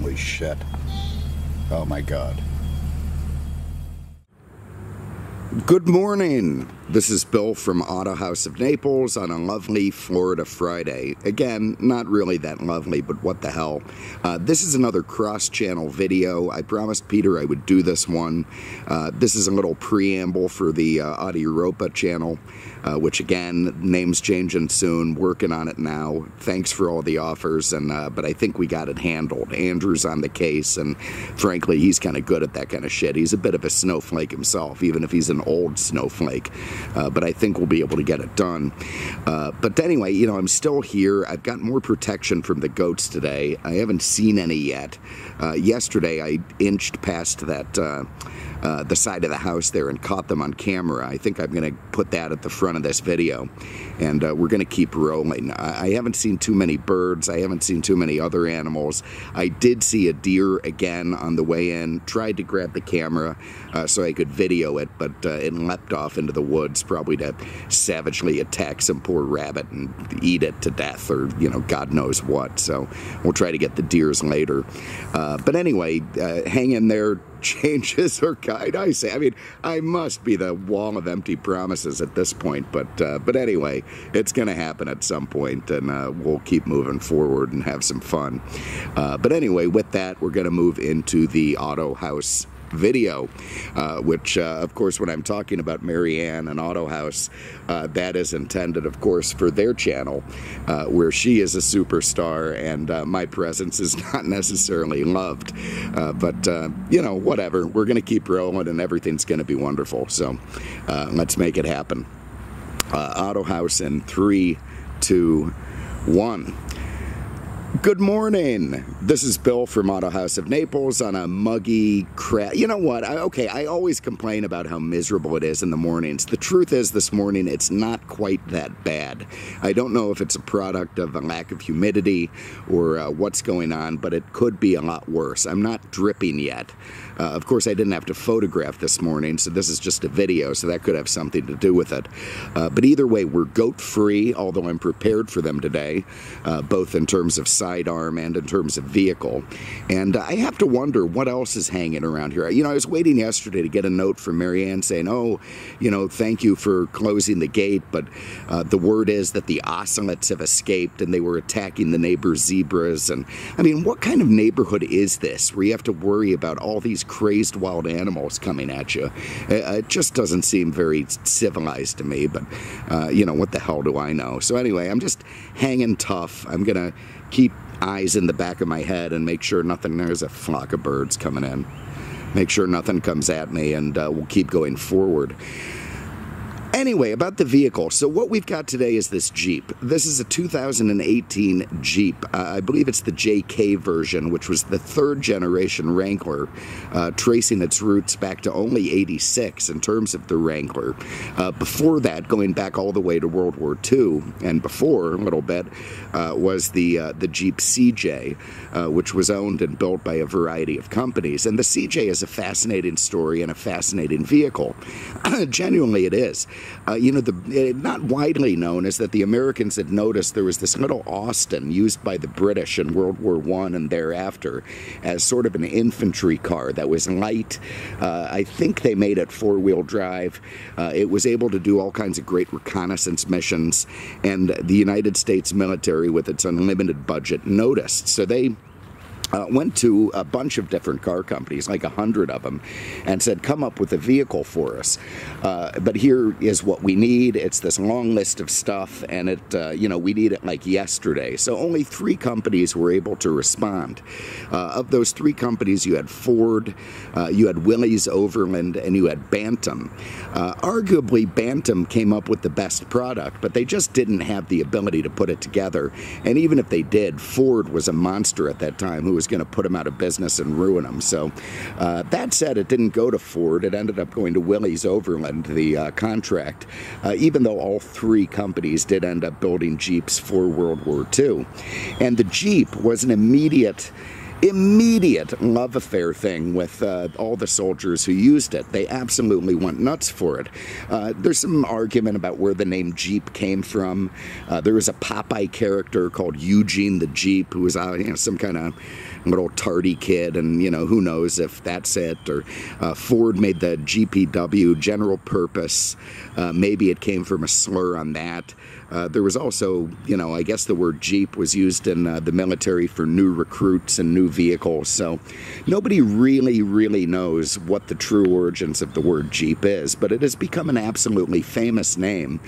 Holy shit. Oh my God. Good morning. This is Bill from Autohaus of Naples on a lovely Florida Friday. Again, not really that lovely, but what the hell. This is another cross-channel video. I promised Peter I would do this one. This is a little preamble for the Auto Europa channel, which again, name's changing soon. Working on it now. Thanks for all the offers, and but I think we got it handled. Andrew's on the case, and frankly, he's kind of good at that kind of shit. He's a bit of a snowflake himself, even if he's an old snowflake, but I think we'll be able to get it done. But anyway, you know, I'm still here. I've got more protection from the goats today. I haven't seen any yet. Yesterday I inched past that the side of the house there and caught them on camera. I think I'm gonna put that at the front of this video, and we're gonna keep rolling. I haven't seen too many birds. I haven't seen too many other animals. I did see a deer again on the way in. Tried to grab the camera so I could video it, but it leapt off into the woods, probably to savagely attack some poor rabbit and eat it to death, or you know, God knows what. So we'll try to get the deers later. But anyway, hang in there. Changes are kind, I say. I mean, I must be the wall of empty promises at this point, but anyway, it's going to happen at some point, and we'll keep moving forward and have some fun. But anyway, with that, we're going to move into the Autohaus video, which of course, when I'm talking about Marianne and Autohaus, that is intended, of course, for their channel, where she is a superstar, and my presence is not necessarily loved, but you know, whatever, we're gonna keep rolling and everything's gonna be wonderful. So let's make it happen. Autohaus in 3, 2, 1. Good morning. This is Bill from Autohaus of Naples on a muggy crap. You know what? I always complain about how miserable it is in the mornings. The truth is, this morning it's not quite that bad. I don't know if it's a product of a lack of humidity or what's going on, but it could be a lot worse. I'm not dripping yet. Of course, I didn't have to photograph this morning, so this is just a video, so that could have something to do with it. But either way, we're goat-free, although I'm prepared for them today, both in terms of sidearm and in terms of vehicle. And I have to wonder what else is hanging around here. You know, I was waiting yesterday to get a note from Marianne saying, oh, you know, thank you for closing the gate, but the word is that the ocelots have escaped and they were attacking the neighbor zebras. And I mean, what kind of neighborhood is this where you have to worry about all these crazed wild animals coming at you? It just doesn't seem very civilized to me, but you know, what the hell do I know? So anyway, I'm just hanging tough. I'm gonna keep eyes in the back of my head and make sure nothing, there's a flock of birds coming in. Make sure nothing comes at me, and we'll keep going forward. Anyway, about the vehicle. So what we've got today is this Jeep. This is a 2018 Jeep. I believe it's the JK version, which was the third generation Wrangler, tracing its roots back to only 86 in terms of the Wrangler. Before that, going back all the way to World War II, and before a little bit, was the Jeep CJ, which was owned and built by a variety of companies. And the CJ is a fascinating story and a fascinating vehicle. Genuinely, it is. You know, not widely known is that the Americans had noticed there was this little Austin used by the British in World War I and thereafter as sort of an infantry car that was light. I think they made it four-wheel drive. It was able to do all kinds of great reconnaissance missions, and the United States military, with its unlimited budget, noticed. So they went to a bunch of different car companies, like 100 of them, and said, come up with a vehicle for us. But here is what we need. It's this long list of stuff, and it, you know, we need it like yesterday. So only 3 companies were able to respond. Of those 3 companies, you had Ford, you had Willys Overland, and you had Bantam. Arguably, Bantam came up with the best product, but they just didn't have the ability to put it together. And even if they did, Ford was a monster at that time who was going to put them out of business and ruin them. So that said, it didn't go to Ford. It ended up going to Willys Overland, the contract, even though all 3 companies did end up building Jeeps for World War II. And the Jeep was an immediate immediate love affair thing with all the soldiers who used it. They absolutely went nuts for it. There's some argument about where the name Jeep came from. There was a Popeye character called Eugene the Jeep, who was some kind of little tardy kid, and who knows if that's it. Or Ford made the GPW, general purpose. Maybe it came from a slur on that. There was also, I guess the word Jeep was used in the military for new recruits and new vehicles, so nobody really knows what the true origins of the word Jeep is, but it has become an absolutely famous name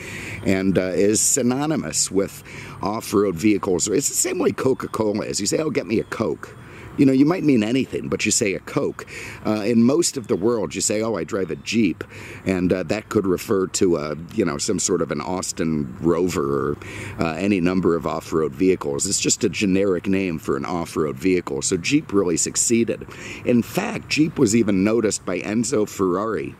and is synonymous with off-road vehicles. It's the same way Coca-Cola is. You say, oh, get me a Coke. You might mean anything, but you say a Coke. In most of the world, you say, oh, I drive a Jeep, and that could refer to, some sort of an Austin Rover or any number of off-road vehicles. It's just a generic name for an off-road vehicle, so Jeep really succeeded. In fact, Jeep was even noticed by Enzo Ferrari,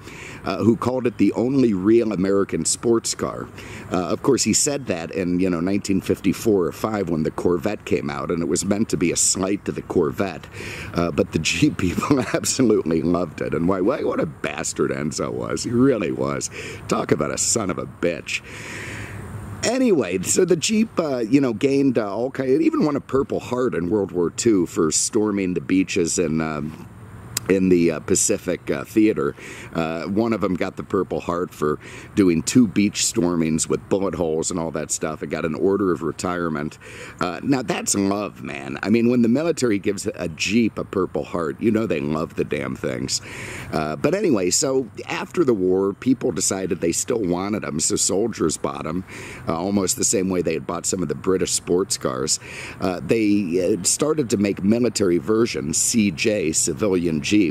who called it the only real American sports car. Of course, he said that in, 1954 or 5 when the Corvette came out, and it was meant to be a slight to the Corvette. But the Jeep people absolutely loved it. And why, what a bastard Enzo was. He really was. Talk about a son of a bitch. Anyway, so the Jeep, gained all kind. It even won a Purple Heart in World War II for storming the beaches in the Pacific Theater. One of them got the Purple Heart for doing 2 beach stormings with bullet holes and all that stuff. It got an Order of Retirement. Now that's love, man. I mean, when the military gives a Jeep a Purple Heart, they love the damn things. But anyway, so after the war, people decided they still wanted them, so soldiers bought them, almost the same way they had bought some of the British sports cars. They started to make military versions, CJ, civilian Jeep,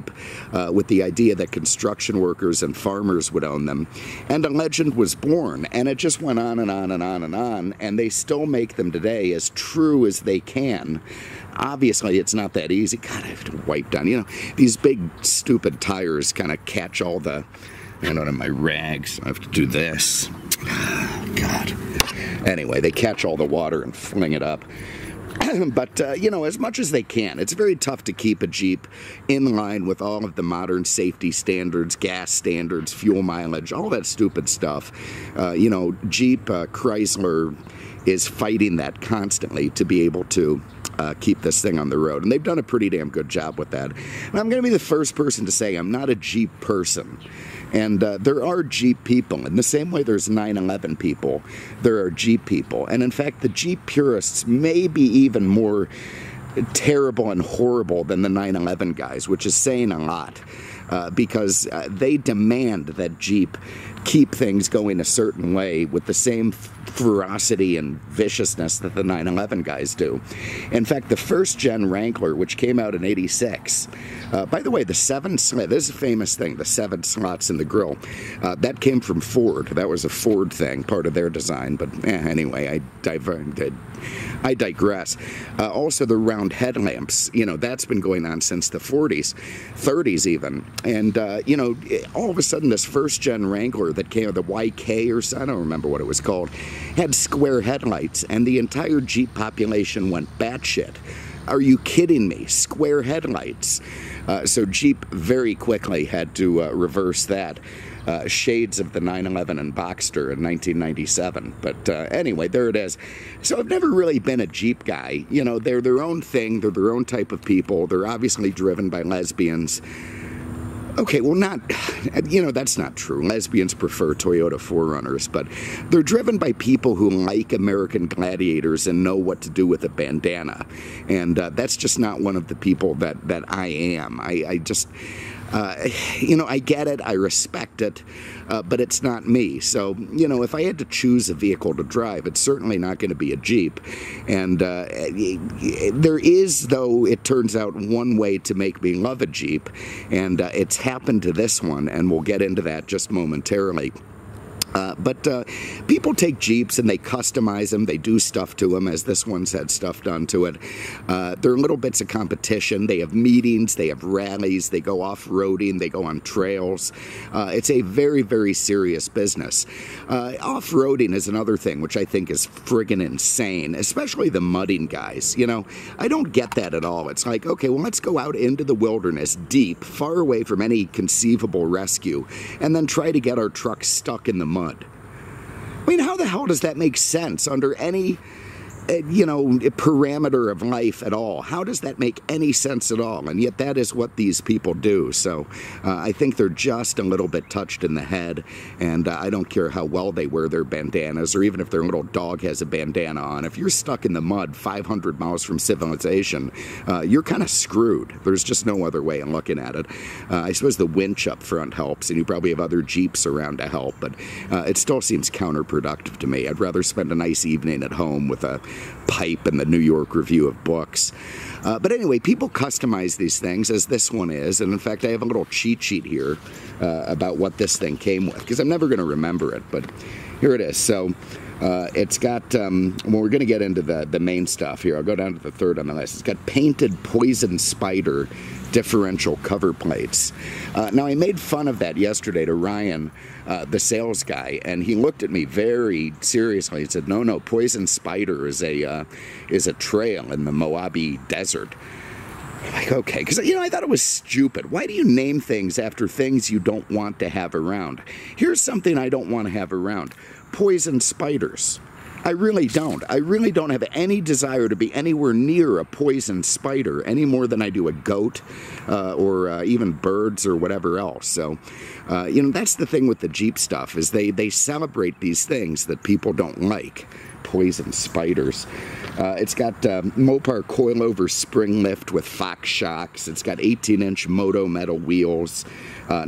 with the idea that construction workers and farmers would own them. And a legend was born, and it just went on and on and on and on, and they still make them today as true as they can. Obviously, it's not that easy. God, I have to wipe down. These big, stupid tires kind of catch all the... I don't have my rags. I have to do this. God. Anyway, they catch all the water and fling it up. But, as much as they can, it's very tough to keep a Jeep in line with all of the modern safety standards, gas standards, fuel mileage, all that stupid stuff. Jeep, Chrysler is fighting that constantly to be able to keep this thing on the road. And they've done a pretty damn good job with that. And I'm going to be the first person to say I'm not a Jeep person. And there are Jeep people. In the same way there's 9/11 people, there are Jeep people. And in fact, the Jeep purists may be even more terrible and horrible than the 9/11 guys, which is saying a lot, because they demand that Jeep keep things going a certain way with the same ferocity and viciousness that the 9/11 guys do. In fact, the first-gen Wrangler, which came out in '86, by the way, the 7 slot, this is a famous thing, the 7 slots in the grill, that came from Ford. That was a Ford thing, part of their design, but anyway, I digress. Also, the round headlamps, that's been going on since the 40s, 30s even, and, all of a sudden, this first-gen Wrangler that came out, the YK or so, I don't remember what it was called, had square headlights, and the entire Jeep population went batshit. Are you kidding me? Square headlights. So Jeep very quickly had to reverse that. Shades of the 911 and Boxster in 1997. But anyway, there it is. So I've never really been a Jeep guy. They're their own thing. They're their own type of people. They're obviously driven by lesbians. Okay, well, not, that's not true. Lesbians prefer Toyota 4Runners, but they're driven by people who like American Gladiators and know what to do with a bandana. And that's just not one of the people that I am. I just... I get it, I respect it, but it's not me. So, if I had to choose a vehicle to drive, it's certainly not going to be a Jeep. And there is, though, it turns out, one way to make me love a Jeep, and it's happened to this one, and we'll get into that just momentarily. But people take Jeeps and they customize them, they do stuff to them, as this one's had stuff done to it. They're little bits of competition. They have meetings, they have rallies, they go off-roading, they go on trails. It's a very, very serious business. Off-roading is another thing which I think is friggin' insane, especially the mudding guys. You know, I don't get that at all. It's like, okay, well, let's go out into the wilderness, deep, far away from any conceivable rescue, and then try to get our trucks stuck in the mud. I mean, how the hell does that make sense under any, you know, parameter of life at all? How does that make any sense at all? And yet that is what these people do. So I think they're just a little bit touched in the head, and I don't care how well they wear their bandanas, or even if their little dog has a bandana on. If you're stuck in the mud 500 miles from civilization, you're kind of screwed. There's just no other way of looking at it. I suppose the winch up front helps, and you probably have other Jeeps around to help, but it still seems counterproductive to me. I'd rather spend a nice evening at home with a pipe in the New York Review of Books. But anyway, people customize these things, as this one is, and in fact I have a little cheat sheet here about what this thing came with, because I'm never going to remember it, but here it is. So it's got, well, we're going to get into the main stuff here. I'll go down to the third on the list. It's got painted Poison Spider differential cover plates. Now, I made fun of that yesterday to Ryan, the sales guy, and he looked at me very seriously and said, no, Poison Spider is a trail in the Mojave Desert. Like, okay, because, you know, I thought it was stupid. Why do you name things after things you don't want to have around? Here's something I don't want to have around: poison spiders. I really don't. I really don't have any desire to be anywhere near a poison spider any more than I do a goat or even birds or whatever else. So, you know, that's the thing with the Jeep stuff, is they celebrate these things that people don't like. Poison spiders. It's got Mopar coilover spring lift with Fox shocks. It's got 18-inch Moto Metal wheels,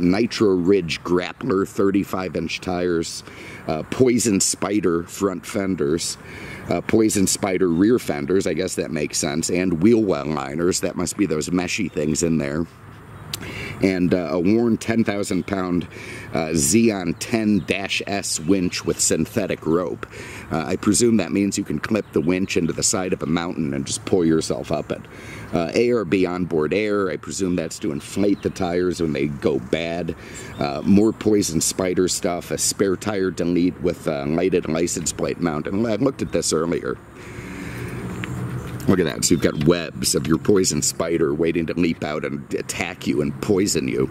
Nitro Ridge Grappler 35-inch tires, Poison Spider front fenders, Poison Spider rear fenders, I guess that makes sense, and wheel well liners. That must be those meshy things in there. And a worn 10,000-pound Xeon 10-S winch with synthetic rope. I presume that means you can clip the winch into the side of a mountain and just pull yourself up it. ARB onboard air, I presume that's to inflate the tires when they go bad. More Poison Spider stuff, a spare tire delete with a lighted license plate mount. And I looked at this earlier. Look at that. So you've got webs of your poison spider waiting to leap out and attack you and poison you.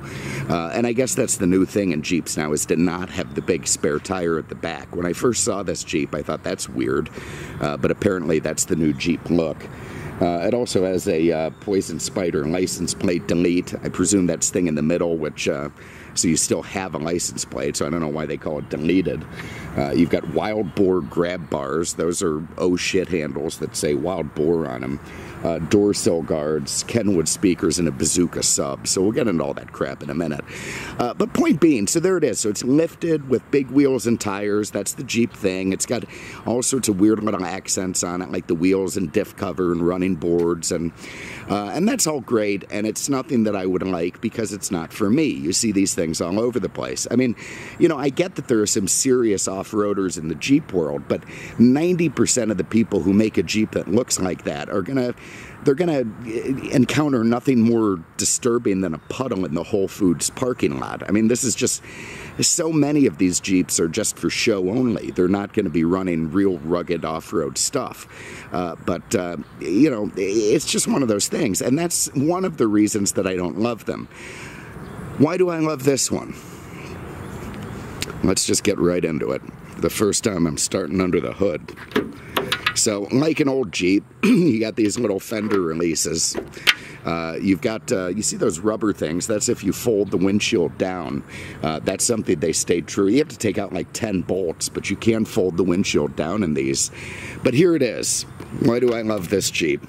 And I guess that's the new thing in Jeeps now, is to not have the big spare tire at the back. When I first saw this Jeep, I thought that's weird, but apparently that's the new Jeep look. It also has a poison spider license plate delete. I presume that's thing in the middle, which so you still have a license plate, so I don't know why they call it deleted. You've got Wild Boar grab bars. Those are oh shit handles that say Wild Boar on them. Door sill guards, Kenwood speakers, and a Bazooka sub. So we'll get into all that crap in a minute. But point being, so there it is. So it's lifted with big wheels and tires. That's the Jeep thing. It's got all sorts of weird little accents on it, like the wheels and diff cover and running boards. And that's all great, and it's nothing that I would like, because it's not for me. You see these things all over the place. I mean, you know, I get that there are some serious off-roaders in the Jeep world, but 90% of the people who make a Jeep that looks like that are they're going to encounter nothing more disturbing than a puddle in the Whole Foods parking lot. I mean, this is just, so many of these Jeeps are just for show only. They're not going to be running real rugged off-road stuff. But you know, it's just one of those things. And that's one of the reasons that I don't love them. Why do I love this one? Let's just get right into it. The first time I'm starting under the hood. So, like an old Jeep, you got these little fender releases. You've got, you see those rubber things? That's if you fold the windshield down. That's something they stayed true. You have to take out like 10 bolts, but you can fold the windshield down in these. But here it is. Why do I love this Jeep?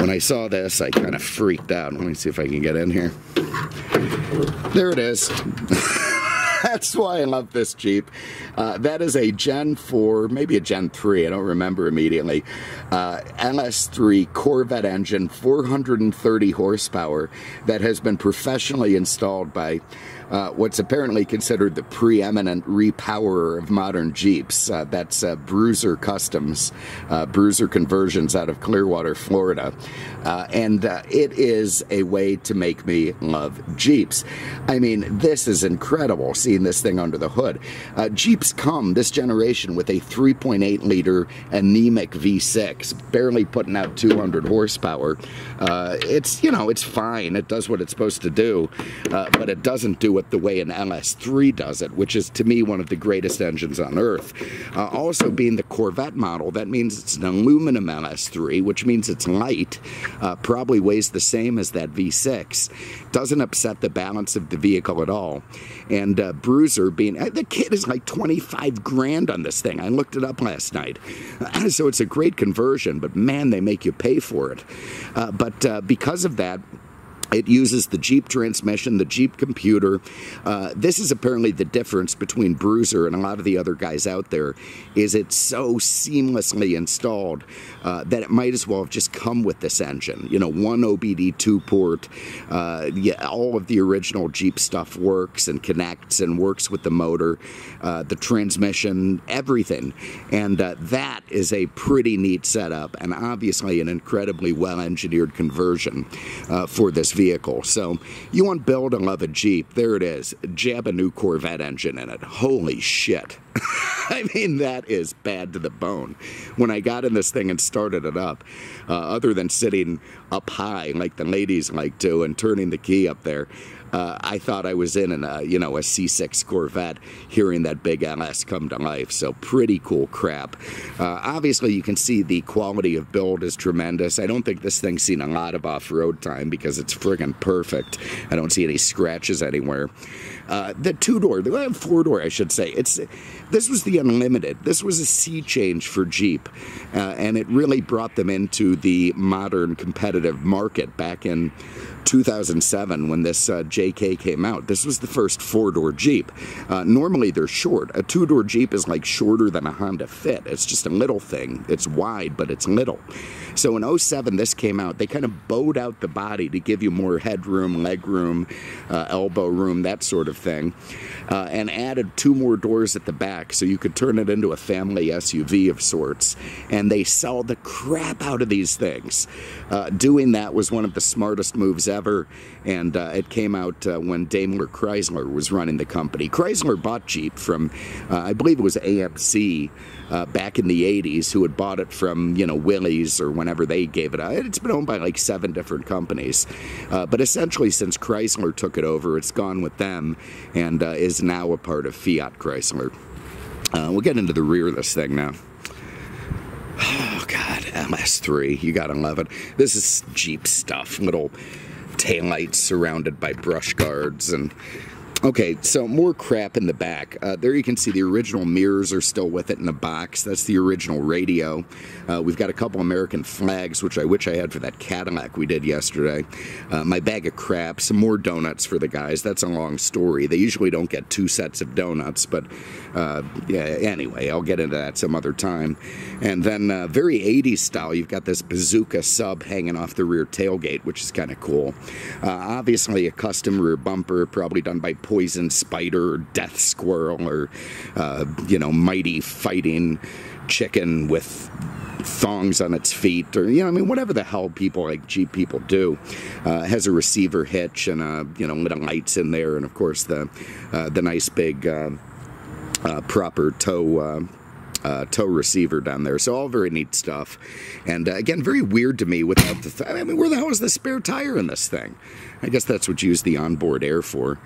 When I saw this, I kind of freaked out. Let me see if I can get in here. There it is. That's why I love this Jeep. That is a Gen 4, maybe a Gen 3, I don't remember immediately, LS3 Corvette engine, 430 horsepower, that has been professionally installed by what's apparently considered the preeminent repowerer of modern Jeeps. That's Bruiser Customs, Bruiser Conversions out of Clearwater, Florida. And it is a way to make me love Jeeps. I mean, this is incredible, seeing this thing under the hood. Jeeps come this generation with a 3.8 liter anemic V6, barely putting out 200 horsepower. It's, you know, it's fine. It does what it's supposed to do, but it doesn't do the way an LS3 does it, which is to me one of the greatest engines on earth. Also being the Corvette model, that means it's an aluminum LS3, which means it's light, probably weighs the same as that V6, doesn't upset the balance of the vehicle at all. And Bruiser being, the kit is like 25 grand on this thing. I looked it up last night. So it's a great conversion, but man, they make you pay for it. But because of that, it uses the Jeep transmission, the Jeep computer. This is apparently the difference between Bruiser and a lot of the other guys out there, is it's so seamlessly installed that it might as well have just come with this engine. You know, one OBD two-port, yeah, all of the original Jeep stuff works and connects and works with the motor, the transmission, everything. And that is a pretty neat setup, and obviously an incredibly well-engineered conversion for this vehicle. So you want Bill to love a Jeep, there it is. Jab a new Corvette engine in it. Holy shit. I mean, that is bad to the bone. When I got in this thing and started it up, other than sitting up high like the ladies like to and turning the key up there, I thought I was in a, you know, a C6 Corvette, hearing that big LS come to life. So pretty cool crap. Obviously, you can see the quality of build is tremendous. I don't think this thing's seen a lot of off-road time because it's friggin' perfect. I don't see any scratches anywhere. The two-door, the four-door, I should say. This was the Unlimited. This was a sea change for Jeep, and it really brought them into the modern competitive market back in 2007 when this JK came out. This was the first four-door Jeep. Normally they're short. A two-door Jeep is like shorter than a Honda Fit. It's just a little thing. It's wide, but it's little. So in 07, this came out. They kind of bowed out the body to give you more headroom, leg room, elbow room, that sort of thing, and added two more doors at the back so you could turn it into a family SUV of sorts. And they sell the crap out of these things. Doing that was one of the smartest moves ever, and it came out when Daimler Chrysler was running the company. Chrysler bought Jeep from, I believe it was AMC back in the 80s, who had bought it from, you know, Willys or whenever they gave it out. It's been owned by like 7 different companies. But essentially, since Chrysler took it over, it's gone with them and is now a part of Fiat Chrysler. We'll get into the rear of this thing now. Oh, God, LS3. You gotta love it. This is Jeep stuff. Little taillights surrounded by brush guards and... Okay, so more crap in the back. There you can see the original mirrors are still with it in the box. That's the original radio. We've got a couple American flags, which I wish I had for that Cadillac we did yesterday. My bag of crap, some more donuts for the guys. That's a long story. They usually don't get 2 sets of donuts, but yeah, anyway, I'll get into that some other time. And then very 80s style, you've got this Bazooka sub hanging off the rear tailgate, which is kind of cool. Obviously a custom rear bumper, probably done by Poison Spider or Death Squirrel or, you know, Mighty Fighting Chicken with thongs on its feet, or, you know, I mean, whatever the hell people like Jeep people do. Has a receiver hitch and, you know, little lights in there, and of course the nice big proper tow tow receiver down there. So all very neat stuff. And again, very weird to me without the, I mean, where the hell is the spare tire in this thing? I guess that's what you use the onboard air for.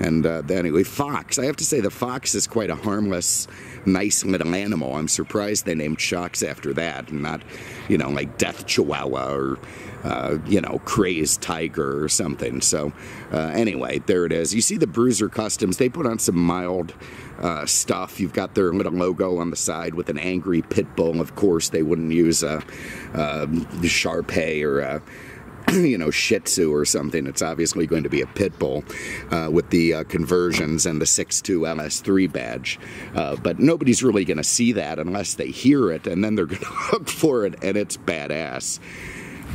And anyway, Fox. I have to say the Fox is quite a harmless, nice little animal. I'm surprised they named Shocks after that and not, you know, like Death Chihuahua or, you know, Crazed Tiger or something. So anyway, there it is. You see the Bruiser Customs. They put on some mild stuff. You've got their little logo on the side with an angry pit bull. Of course, they wouldn't use a Shar Pei or a you know, Shih Tzu or something. It's obviously going to be a pit bull with the conversions and the 6.2 LS3 badge. But nobody's really going to see that unless they hear it, and then they're going to look for it, and it's badass.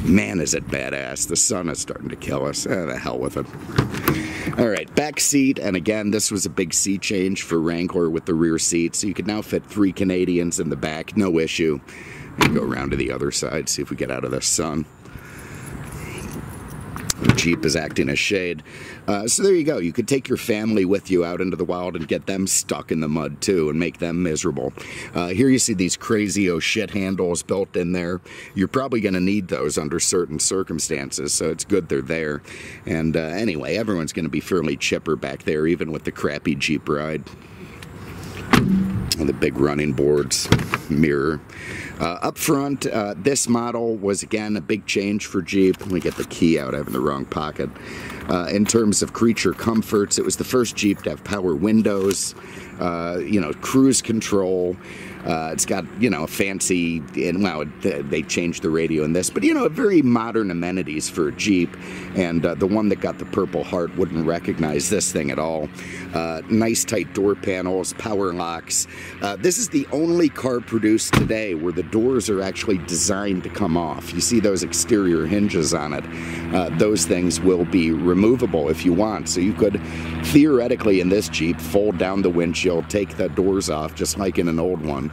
Man, is it badass. The sun is starting to kill us. Eh, the hell with it. All right, back seat. And again, this was a big sea change for Wrangler with the rear seat. So you could now fit 3 Canadians in the back, no issue. And go around to the other side, see if we get out of the sun. The Jeep is acting as shade. So there you go. You could take your family with you out into the wild and get them stuck in the mud too and make them miserable. Here you see these crazy oh shit handles built in there. You're probably going to need those under certain circumstances, so it's good they're there. And anyway, everyone's going to be fairly chipper back there, even with the crappy Jeep ride. The big running boards, mirror. Up front, this model was again a big change for Jeep. Let me get the key out, I have in the wrong pocket. In terms of creature comforts, it was the first Jeep to have power windows, you know, cruise control. It's got, you know, a fancy, and wow, they changed the radio in this, but, you know, very modern amenities for a Jeep. And the one that got the Purple Heart wouldn't recognize this thing at all. Nice tight door panels, power locks. This is the only car produced today where the doors are actually designed to come off. You see those exterior hinges on it. Those things will be removable if you want. So you could theoretically in this Jeep fold down the windshield, take the doors off just like in an old one.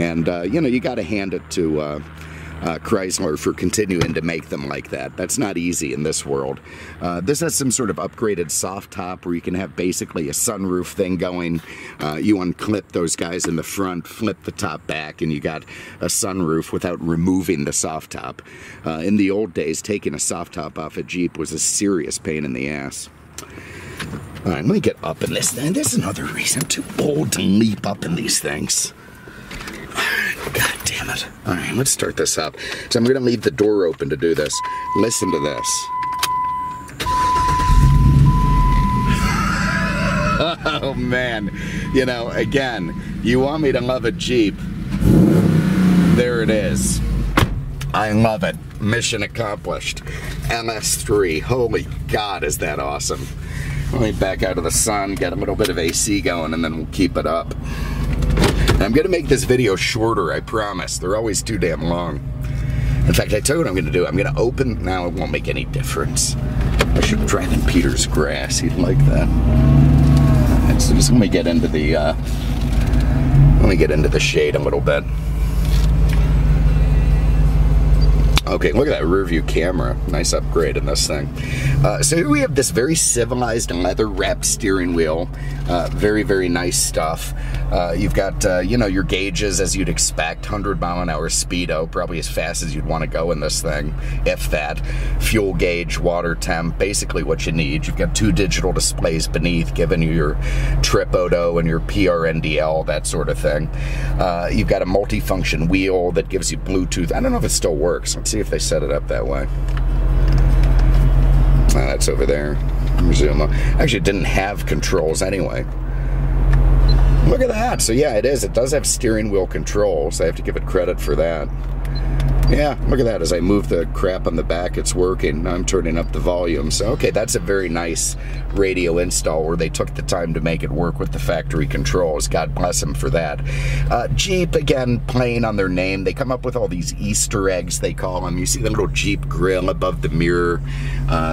And, you know, you got to hand it to Chrysler for continuing to make them like that. That's not easy in this world. This has some sort of upgraded soft top where you can have basically a sunroof thing going. You unclip those guys in the front, flip the top back, and you got a sunroof without removing the soft top. In the old days, taking a soft top off a Jeep was a serious pain in the ass. All right, let me get up in this thing. There's another reason I'm too old to leap up in these things. God damn it. All right, let's start this up. So I'm going to leave the door open to do this. Listen to this. Oh, man. You know, again, you want me to love a Jeep. There it is. I love it. Mission accomplished. LS3. Holy God, is that awesome. Let me back out of the sun, get a little bit of AC going, and then we'll keep it up. I'm going to make this video shorter, I promise. They're always too damn long. In fact, I tell you what I'm going to do. I'm going to open... Now it won't make any difference. I should have driven Peter's grass. He'd like that. And so just let me get into the... let me get into the shade a little bit. Okay, look at that rear view camera. Nice upgrade in this thing. So here we have this very civilized leather wrapped steering wheel. Very, very nice stuff. You've got, you know, your gauges as you'd expect. 100-mile-an-hour speedo, probably as fast as you'd want to go in this thing, if that. Fuel gauge, water temp, basically what you need. You've got 2 digital displays beneath, giving you your trip odo and your PRNDL, that sort of thing. You've got a multi-function wheel that gives you Bluetooth. I don't know if it still works. Let's see if they set it up that way. Oh, that's over there. Resume. Actually, it didn't have controls anyway. Look at that. So yeah, it is. It does have steering wheel controls. I have to give it credit for that. Yeah, look at that. As I move the crap on the back, it's working. I'm turning up the volume. So, okay, that's a very nice radio install where they took the time to make it work with the factory controls. God bless them for that. Jeep, again, playing on their name. They come up with all these Easter eggs, they call them. You see the little Jeep grill above the mirror.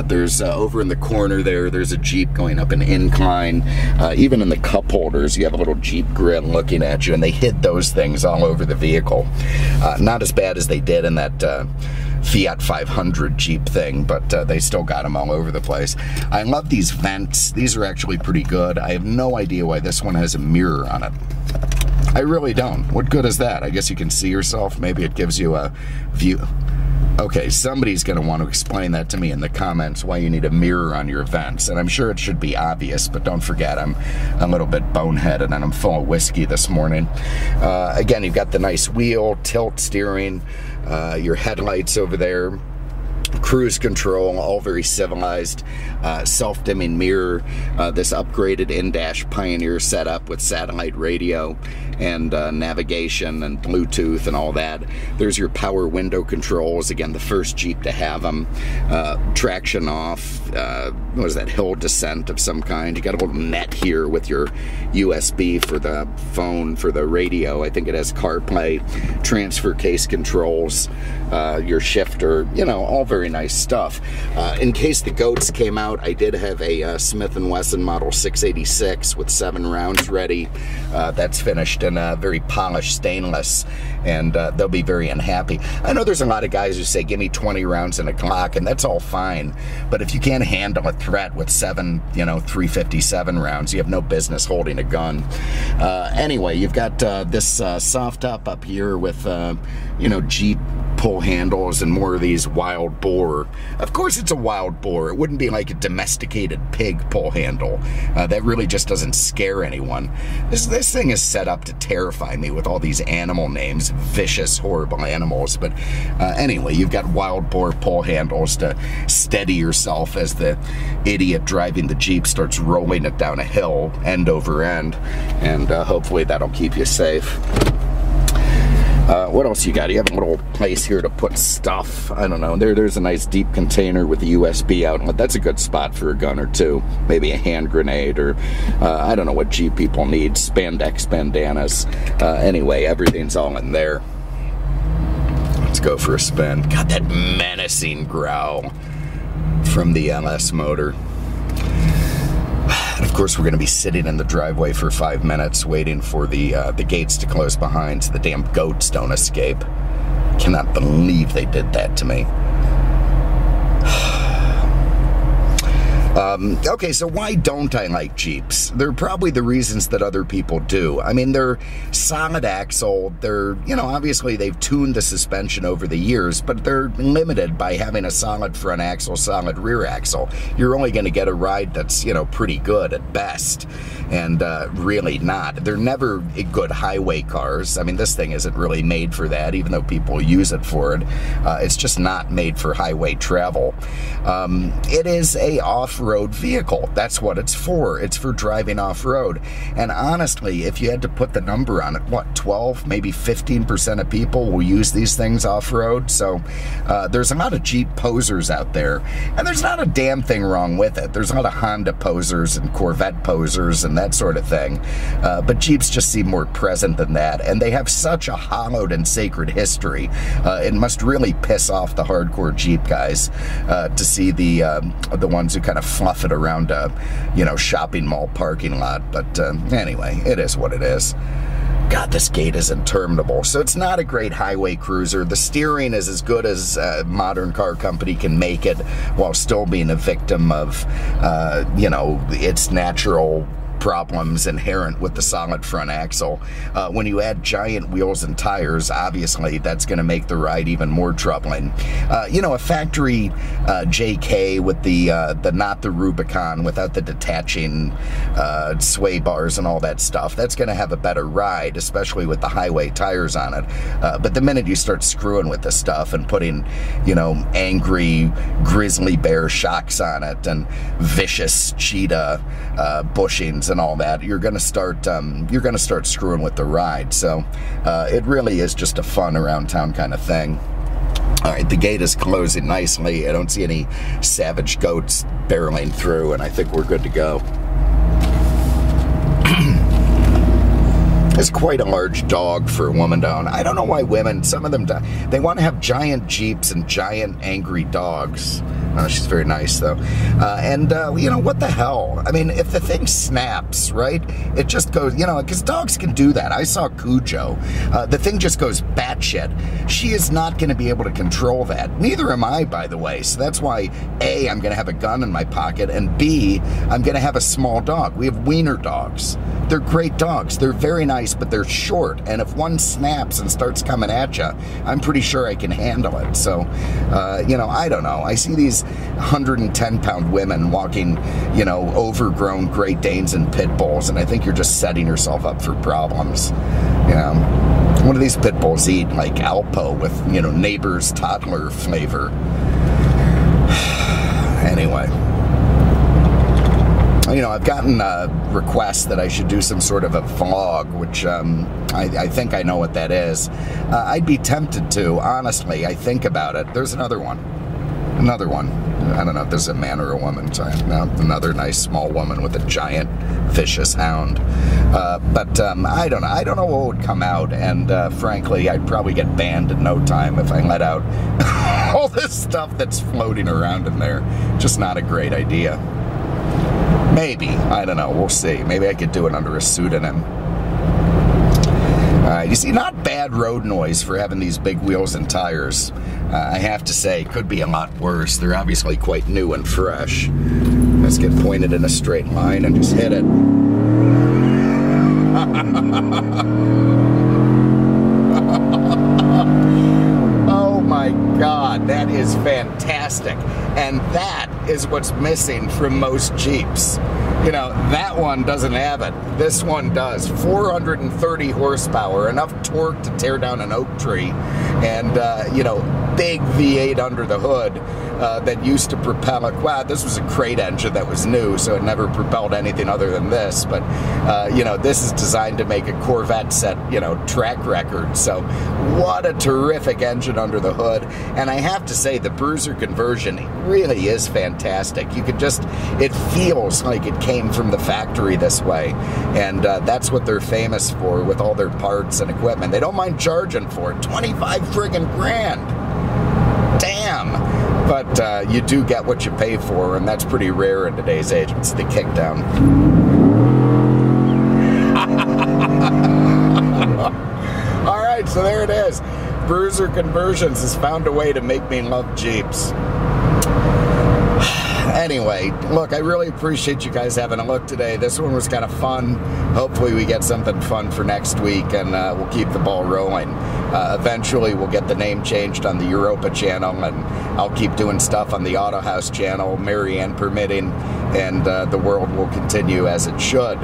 There's, over in the corner there, there's a Jeep going up an incline. Even in the cup holders, you have a little Jeep grill looking at you, and they hid those things all over the vehicle. Not as bad as they did in that Fiat 500 Jeep thing, but they still got them all over the place. I love these vents. These are actually pretty good. I have no idea why this one has a mirror on it. I really don't. What good is that? I guess you can see yourself. Maybe it gives you a view. Okay, somebody's going to want to explain that to me in the comments, why you need a mirror on your vents. And I'm sure it should be obvious, but don't forget, I'm a little bit boneheaded and I'm full of whiskey this morning. Again, you've got the nice wheel, tilt steering, your headlights over there. cruise control, all very civilized, self-dimming mirror, this upgraded in-dash Pioneer setup with satellite radio and navigation and Bluetooth and all that. There's your power window controls, again, the first Jeep to have them. Traction off, what is that, hill descent of some kind. You got a little net here with your USB for the phone, for the radio. I think it has CarPlay, transfer case controls, your shifter, you know, all very nice stuff. In case the goats came out, I did have a Smith & Wesson Model 686 with 7 rounds ready. That's finished in a very polished stainless, and they'll be very unhappy. I know there's a lot of guys who say, give me 20 rounds in a Glock, and that's all fine, but if you can't handle a threat with 7, you know, 357 rounds, you have no business holding a gun. Anyway, you've got this soft top up here with, you know, Jeep pull handles and more of these Wild Boar. Of course it's a Wild Boar. It wouldn't be like a domesticated pig pull handle. That really just doesn't scare anyone. This thing is set up to terrify me with all these animal names, vicious, horrible animals. But anyway, you've got Wild Boar pull handles to steady yourself as the idiot driving the Jeep starts rolling it down a hill, end over end. And hopefully that'll keep you safe. What else you got? You have a little place here to put stuff. I don't know. There's a nice deep container with a USB outlet. That's a good spot for a gun or two. Maybe a hand grenade or, I don't know what Jeep people need. Spandex bandanas. Anyway, everything's all in there. Let's go for a spin. God, that menacing growl from the LS motor. Of course, we're going to be sitting in the driveway for 5 minutes waiting for the gates to close behind so the damn goats don't escape. Cannot believe they did that to me. Okay, so why don't I like Jeeps? They're probably the reasons that other people do. I mean, they're solid axle. They're, you know, obviously they've tuned the suspension over the years, but they're limited by having a solid front axle, solid rear axle. You're only going to get a ride that's, you know, pretty good at best, and really not. They're never good highway cars. I mean, this thing isn't really made for that, even though people use it for it. It's just not made for highway travel. It is a off-road vehicle. That's what it's for. It's for driving off-road. And honestly, if you had to put the number on it, what, 12, maybe 15% of people will use these things off-road? So there's a lot of Jeep posers out there. And there's not a damn thing wrong with it. There's a lot of Honda posers and Corvette posers and that sort of thing. But Jeeps just seem more present than that. And they have such a hallowed and sacred history. It must really piss off the hardcore Jeep guys to see the ones who kind of fluff it around a, you know, shopping mall parking lot. But anyway, it is what it is. God, this gate is interminable. So it's not a great highway cruiser. The steering is as good as a modern car company can make it while still being a victim of, you know, its natural problems inherent with the solid front axle. When you add giant wheels and tires, obviously that's going to make the ride even more troubling. You know, a factory JK with the not the Rubicon, without the detaching sway bars and all that stuff, that's going to have a better ride, especially with the highway tires on it. But the minute you start screwing with this stuff and putting, you know, angry grizzly bear shocks on it and vicious cheetah bushings and all that, you're gonna start screwing with the ride. So it really is just a fun around town kind of thing. All right, the gate is closing nicely. I don't see any savage goats barreling through, and I think we're good to go. It's quite a large dog for a woman to own. I don't know why women, some of them, they want to have giant Jeeps and giant angry dogs. Oh, she's very nice, though. You know, what the hell? I mean, if the thing snaps, right, it just goes, you know, because dogs can do that. I saw Cujo. The thing just goes batshit. She is not going to be able to control that. Neither am I, by the way. So that's why, A, I'm going to have a gun in my pocket, and B, I'm going to have a small dog. We have wiener dogs. They're great dogs. They're very nice, but they're short. And if one snaps and starts coming at you, I'm pretty sure I can handle it. So, you know, I don't know. I see these 110-pound women walking, you know, overgrown Great Danes and pit bulls, and I think you're just setting yourself up for problems. You know, what do these pit bulls eat? Like Alpo with, you know, Neighbor's toddler flavor. Anyway, you know, I've gotten a request that I should do some sort of a vlog, which I think I know what that is. I'd be tempted to, honestly. I think about it. There's another one. Another one. I don't know if there's a man or a woman. So, no, another nice small woman with a giant, vicious hound. But I don't know. I don't know what would come out. And frankly, I'd probably get banned in no time if I let out all this stuff that's floating around in there. Just not a great idea. Maybe. I don't know. We'll see. Maybe I could do it under a pseudonym. You see, not bad road noise for having these big wheels and tires. I have to say, could be a lot worse. They're obviously quite new and fresh. Let's get pointed in a straight line and just hit it. Oh my God, that is fantastic. And that is what's missing from most Jeeps. You know, that one doesn't have it. This one does. 430 horsepower, enough torque to tear down an oak tree, and, you know, big V8 under the hood that used to propel it. Wow, this was a crate engine that was new, so it never propelled anything other than this, but, you know, this is designed to make a Corvette set, you know, track record, so what a terrific engine under the hood. And I have to say, the Bruiser conversion really is fantastic. You could just, it feels like it came from the factory this way, and that's what they're famous for with all their parts and equipment. They don't mind charging for it. 25 friggin' grand. Damn! But you do get what you pay for, and that's pretty rare in today's age. It's the kickdown. All right, so there it is. Bruiser Conversions has found a way to make me love Jeeps. Anyway, look, I really appreciate you guys having a look today. This one was kind of fun. Hopefully we get something fun for next week, and we'll keep the ball rolling. Eventually we'll get the name changed on the Europa channel, and I'll keep doing stuff on the Autohaus channel, Marianne permitting, and the world will continue as it should.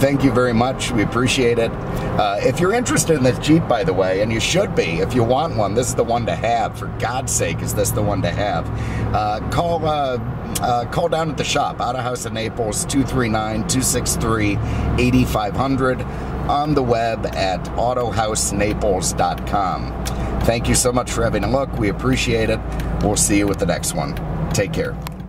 Thank you very much. We appreciate it. If you're interested in this Jeep, by the way, and you should be, if you want one, this is the one to have. For God's sake, is this the one to have? Call down at the shop, Autohaus of Naples, 239-263-8500, on the web at autohausnaples.com. Thank you so much for having a look. We appreciate it. We'll see you with the next one. Take care.